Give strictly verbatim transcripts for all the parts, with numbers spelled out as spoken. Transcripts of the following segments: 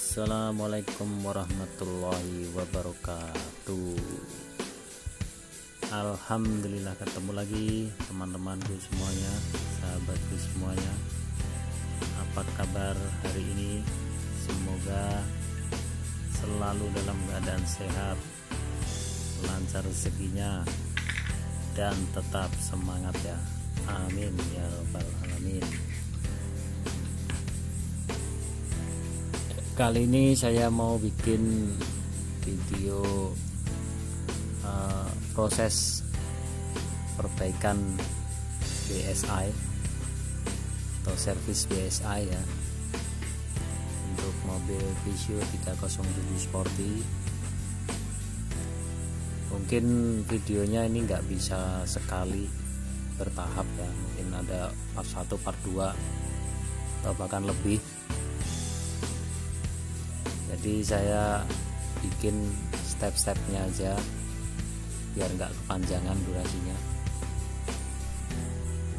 Assalamualaikum warahmatullahi wabarakatuh. Alhamdulillah ketemu lagi teman-temanku semuanya, sahabatku semuanya. Apa kabar hari ini? Semoga selalu dalam keadaan sehat, lancar rezekinya, dan tetap semangat ya. Amin ya rabbal alamin. Kali ini saya mau bikin video uh, proses perbaikan B S I atau servis B S I ya, untuk mobil Peugeot tiga nol tujuh Sporty. Mungkin videonya ini nggak bisa sekali bertahap ya, mungkin ada part satu, part dua atau bahkan lebih. Jadi saya bikin step-stepnya aja biar nggak kepanjangan durasinya.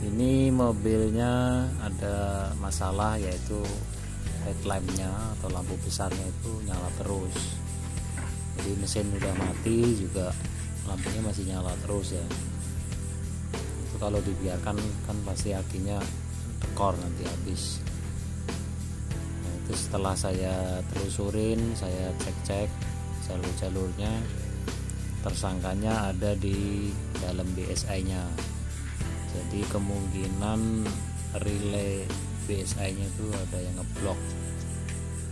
Ini mobilnya ada masalah, yaitu headlampnya atau lampu besarnya itu nyala terus. Jadi mesin udah mati juga lampunya masih nyala terus ya. Itu kalau dibiarkan kan pasti akinya tekor nanti habis. Setelah saya telusurin, saya cek-cek jalur-jalurnya, tersangkanya ada di dalam B S I nya. Jadi kemungkinan relay B S I nya itu ada yang ngeblok.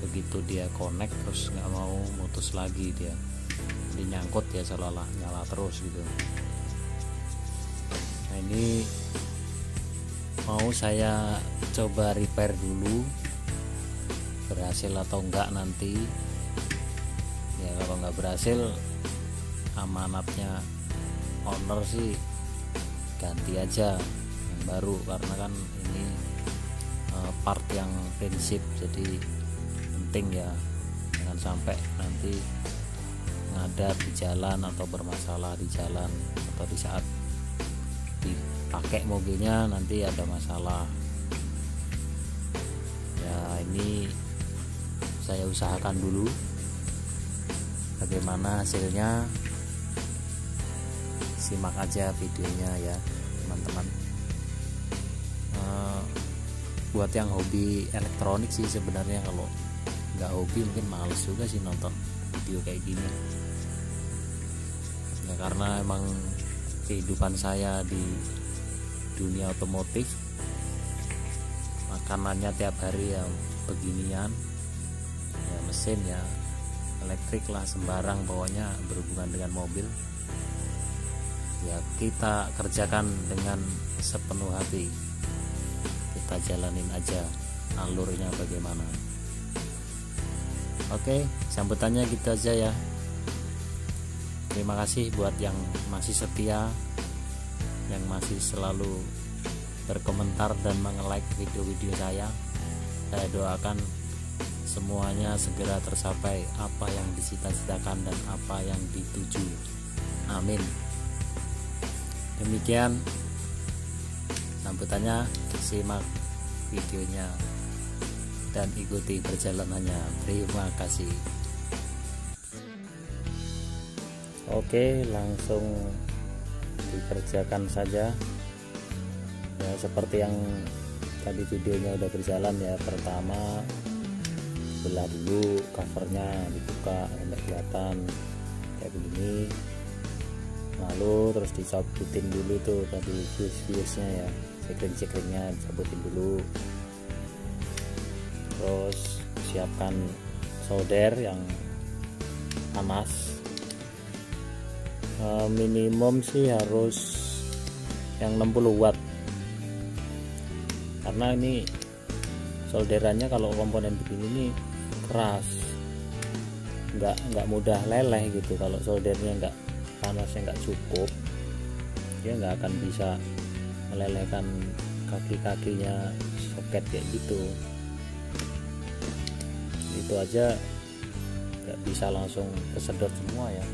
Begitu dia connect terus nggak mau mutus lagi, dia jadi nyangkut ya, seolah-olah nyala terus gitu. Nah, ini mau saya coba repair dulu, berhasil atau enggak nanti ya. Kalau enggak berhasil, amanatnya owner sih ganti aja yang baru, karena kan ini uh, part yang prinsip, jadi penting ya. Jangan sampai nanti ngadat di jalan atau bermasalah di jalan, atau di saat dipakai mobilnya nanti ada masalah ya. Ini saya usahakan dulu bagaimana hasilnya. Simak aja videonya ya teman-teman. Uh, buat yang hobi elektronik sih sebenarnya, kalau nggak hobi mungkin males juga sih nonton video kayak gini ya, karena emang kehidupan saya di dunia otomotif makanannya tiap hari ya beginian ya, mesin ya, elektrik lah, sembarang pokoknya berhubungan dengan mobil ya. Kita kerjakan dengan sepenuh hati, kita jalanin aja alurnya bagaimana. Oke, sambutannya gitu aja ya. Terima kasih buat yang masih setia, yang masih selalu berkomentar dan meng-like video-video saya. Saya doakan semuanya segera tercapai apa yang dicita-citakan dan apa yang dituju. Amin. Demikian sambutannya, simak videonya dan ikuti perjalanannya. Terima kasih. Oke, langsung dikerjakan saja ya, seperti yang tadi videonya udah berjalan ya. Pertama, belah dulu covernya, dibuka enggak kelihatan kayak begini, lalu terus dicabutin dulu tuh tadi fuse-fuse nya ya, sekring-sekringnya dicabutin dulu. Terus siapkan solder yang panas, e, minimum sih harus yang enam puluh watt, karena ini solderannya kalau komponen begini ini keras, nggak nggak mudah leleh gitu. Kalau soldernya nggak, panasnya nggak cukup, dia nggak akan bisa melelehkan kaki-kakinya soket kayak gitu. Itu aja nggak bisa langsung kesedot semua ya,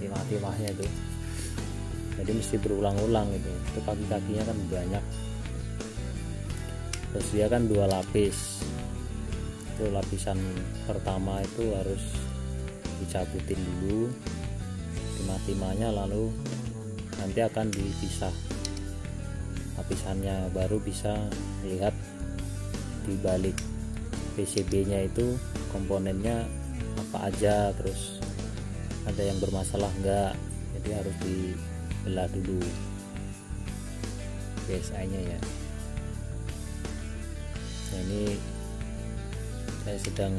timah-timahnya itu. Jadi mesti berulang-ulang gitu. Itu kaki-kakinya kan banyak. Terus dia kan dua lapis, itu lapisan pertama itu harus dicabutin dulu timah-timahnya, lalu nanti akan dipisah lapisannya, baru bisa lihat di balik P C B nya itu komponennya apa aja, terus ada yang bermasalah enggak, jadi harus dibelah dulu B S I nya ya. Nah, ini saya sedang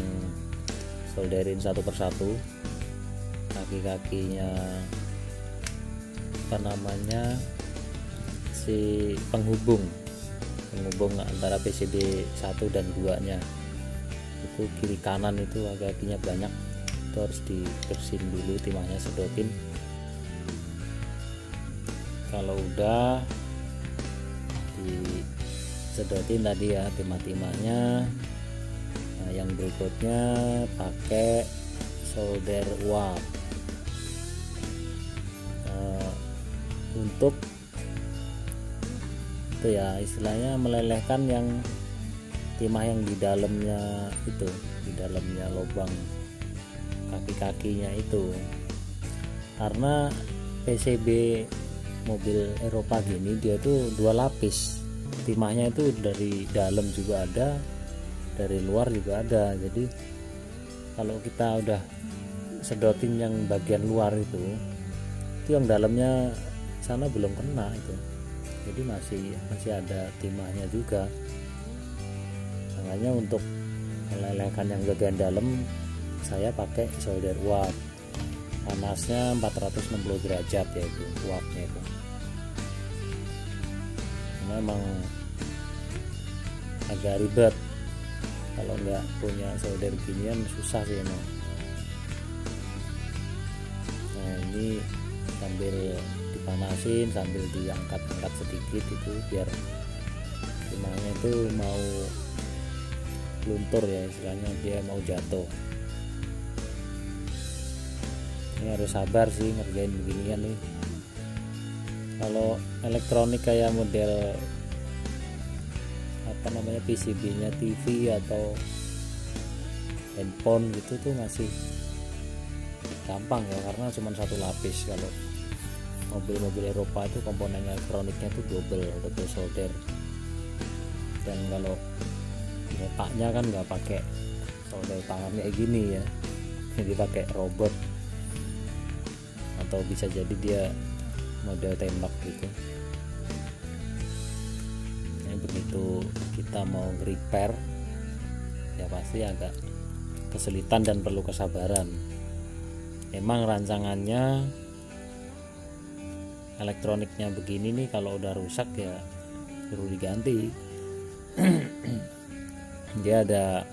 solderin satu persatu kaki-kakinya, apa namanya, si penghubung penghubung antara P C B satu dan dua nya itu, kiri kanan itu kaki-kakinya banyak, itu harus dibersihin dulu, timahnya sedotin. Kalau udah disedotin tadi ya timah-timahnya, nah, yang berikutnya pakai solder uap. Nah, untuk itu ya istilahnya melelehkan yang timah yang di dalamnya itu, di dalamnya lubang kaki-kakinya itu, karena P C B mobil Eropa gini dia tuh dua lapis timahnya, itu dari dalam juga ada, dari luar juga ada. Jadi kalau kita udah sedotin yang bagian luar itu itu yang dalamnya sana belum kena itu, jadi masih masih ada timahnya juga. Makanya untuk melelehkan yang bagian dalam saya pakai solder uap, panasnya empat ratus enam puluh derajat ya itu uapnya itu. Memang agak ribet kalau nggak punya solder ginian, susah sih emang. Nah ini sambil dipanasin sambil diangkat-angkat sedikit itu biar timahnya itu mau luntur ya istilahnya, dia mau jatuh. Ini harus sabar sih ngerjain beginian nih. Kalau elektronik kayak model apa namanya P C B nya T V atau handphone gitu tuh masih gampang ya, karena cuma satu lapis. Kalau mobil-mobil Eropa itu komponen elektroniknya tuh double double solder, dan kalau otaknya kan nggak pakai solder tangan kayak gini ya, jadi pakai robot atau bisa jadi dia model tembak gitu. Nah, begitu kita mau repair ya pasti agak kesulitan dan perlu kesabaran. Emang rancangannya elektroniknya begini nih, kalau udah rusak ya perlu diganti. Dia ada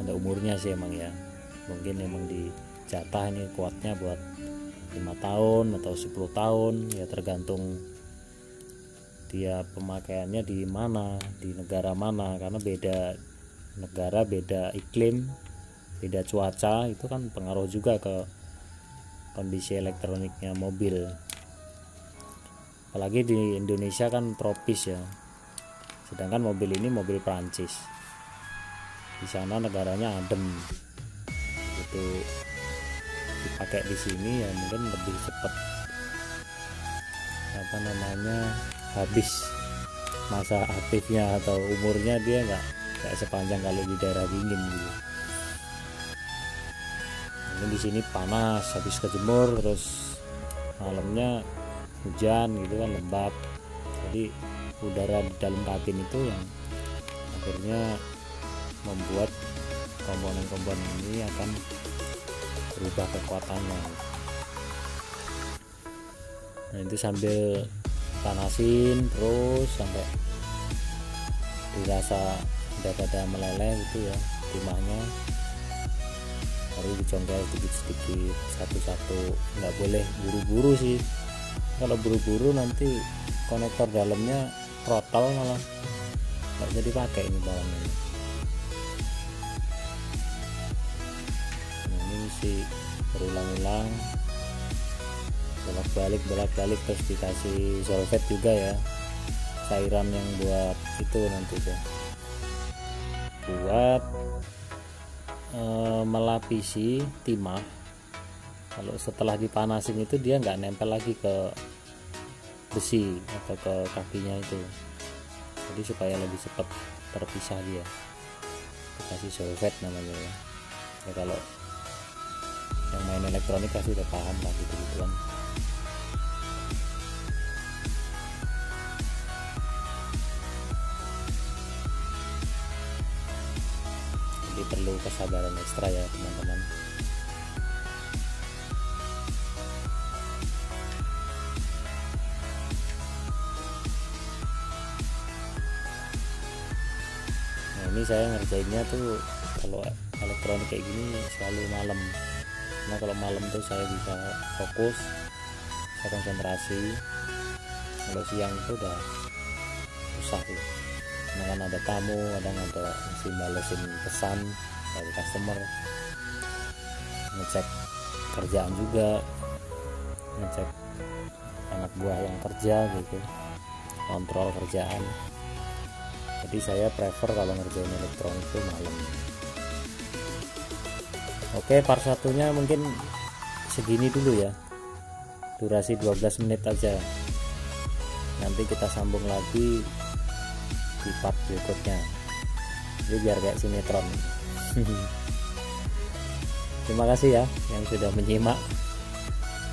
ada umurnya sih emang ya, mungkin emang dijatah ini kuatnya buat lima tahun atau sepuluh tahun ya, tergantung dia pemakaiannya di mana, di negara mana, karena beda negara, beda iklim, beda cuaca, itu kan pengaruh juga ke kondisi elektroniknya mobil. Apalagi di Indonesia kan tropis ya, sedangkan mobil ini mobil Perancis, di sana negaranya adem gitu. Dipakai di sini ya mungkin lebih cepat apa namanya habis masa aktifnya atau umurnya, dia nggak nggak sepanjang kalau di daerah dingin gitu. Ini di sini panas, habis kejemur terus malamnya hujan gitu kan, lembab, jadi udara di dalam kabin itu yang akhirnya membuat komponen-komponen ini akan berubah kekuatannya. Nah itu sambil panasin terus sampai dirasa daripada meleleh itu ya timahnya, baru dicongkel sedikit-sedikit satu-satu. Nggak boleh buru-buru sih, kalau buru-buru nanti konektor dalamnya throttle malah nggak jadi pakai ini barangnya. Berulang-ulang, bolak-balik bolak-balik terus dikasih solvet juga ya, cairan yang buat itu nanti tuh buat e, melapisi timah, kalau setelah dipanasin itu dia nggak nempel lagi ke besi atau ke kakinya itu, jadi supaya lebih cepat terpisah dia dikasih solvet namanya ya. Ya kalau yang main elektronik pasti udah paham lah gitu-gituan. Jadi perlu kesabaran ekstra ya teman-teman. Nah ini saya ngerjainnya tuh kalau elektronik kayak gini selalu malam. Nah kalau malam tuh saya bisa fokus, saya konsentrasi. Kalau siang itu udah susah tuh, karena kan ada tamu, ada ada masih balesin pesan dari customer, ngecek kerjaan juga, ngecek anak buah yang kerja gitu, kontrol kerjaan. Jadi saya prefer kalau ngerjain elektronik itu malam. Oke, part satunya mungkin segini dulu ya, durasi dua belas menit aja. Nanti kita sambung lagi di part berikutnya, jadi biar kayak sinetron. Terima kasih ya yang sudah menyimak,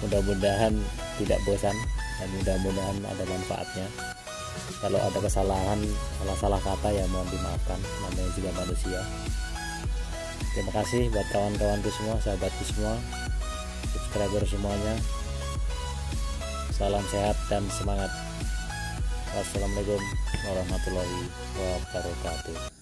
mudah-mudahan tidak bosan dan mudah-mudahan ada manfaatnya. Kalau ada kesalahan, salah-salah kata ya mohon dimaafkan, namanya juga manusia. Terima kasih buat kawan-kawanku semua, sahabatku semua, subscriber semuanya. Salam sehat dan semangat. Wassalamualaikum warahmatullahi wabarakatuh.